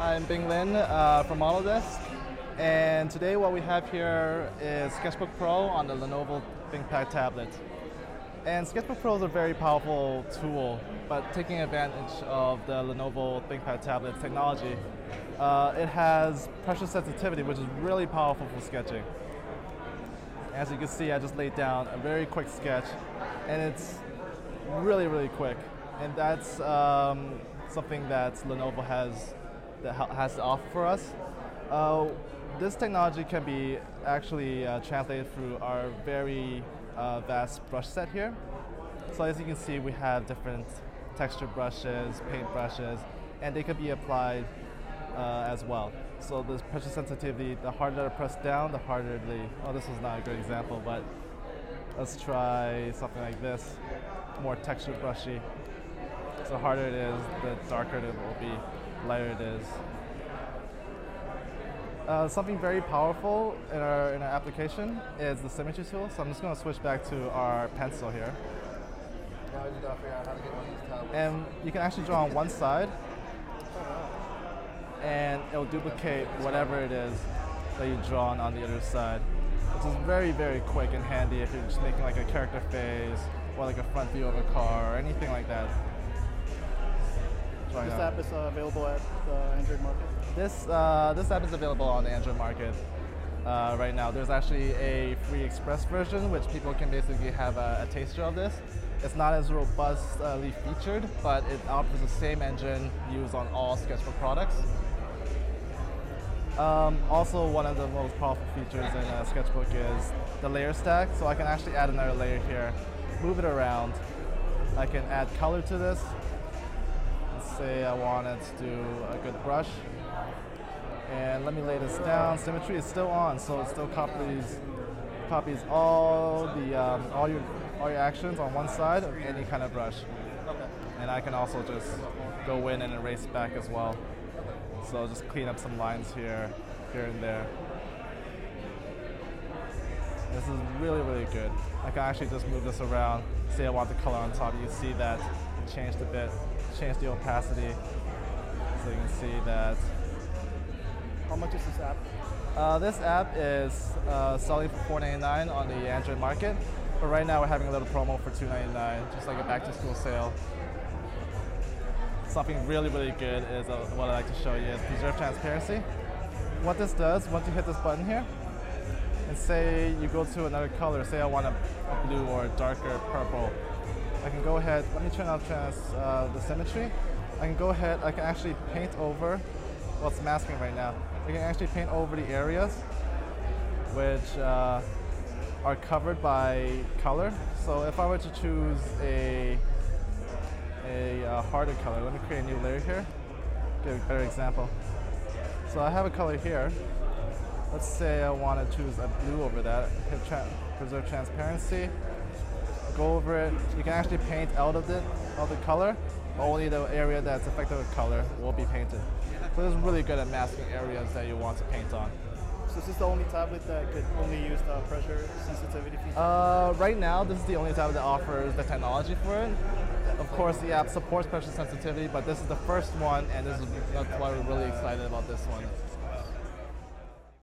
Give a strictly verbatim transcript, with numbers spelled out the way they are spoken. I'm Bing Lin uh, from Autodesk, and today what we have here is SketchBook Pro on the Lenovo ThinkPad tablet. And SketchBook Pro is a very powerful tool, but taking advantage of the Lenovo ThinkPad tablet technology, uh, it has pressure sensitivity, which is really powerful for sketching. As you can see, I just laid down a very quick sketch, and it's really, really quick. And that's um, something that Lenovo has that has to offer for us. Uh, this technology can be actually uh, translated through our very Uh, vast brush set here. So as you can see, we have different texture brushes, paint brushes, and they could be applied uh, as well. So this pressure sensitivity, the harder I press down, the harder the... Oh, this was not a good example, but let's try something like this, more texture brushy. So the harder it is, the darker it will be, lighter it is. Uh, something very powerful in our, in our application is the symmetry tool. So I'm just going to switch back to our pencil here. Now I just gotta figure out how to get one of these tablets. And you can actually draw on one side, and it'll duplicate whatever it is that you draw on the other side, which is very, very quick and handy if you're just making like a character face or like a front view of a car or anything like that. This app is uh, available at uh, Android Market? This, uh, this app is available on the Android Market uh, right now. There's actually a free express version, which people can basically have a, a taster of this. It's not as robustly featured, but it offers the same engine used on all SketchBook products. Um, also, one of the most powerful features in uh, SketchBook is the layer stack. So I can actually add another layer here, move it around. I can add color to this. Say I wanted to do a good brush, and let me lay this down. Symmetry is still on, so it still copies copies all the um, all your all your actions on one side of any kind of brush. And I can also just go in and erase back as well. So I'll just clean up some lines here, here and there. This is really, really good. I can actually just move this around. Say I want the color on top. You see that it changed a bit. Change the opacity, so you can see that. How much is this app? Uh, this app is uh, selling for four ninety-nine on the Android Market, but right now we're having a little promo for two ninety-nine, just like a back-to-school sale. Something really, really good is uh, what I like to show you is preserve transparency. What this does, once you hit this button here, and say you go to another color, say I want a, a blue or a darker purple. I can go ahead, let me turn off trans, uh, the symmetry. I can go ahead, I can actually paint over, well, it's masking right now. I can actually paint over the areas which uh, are covered by color. So if I were to choose a, a uh, harder color, let me create a new layer here, give a better example. So I have a color here. Let's say I want to choose a blue over that, hit tra- preserve transparency. Go over it. You can actually paint out of it, of the color. Only the area that's affected with color will be painted. So this is really good at masking areas that you want to paint on. So is this the only tablet that could only use the pressure sensitivity feature? Uh, right now, this is the only tablet that offers the technology for it. Of course, the app supports pressure sensitivity, but this is the first one, and this is that's why we're really excited about this one.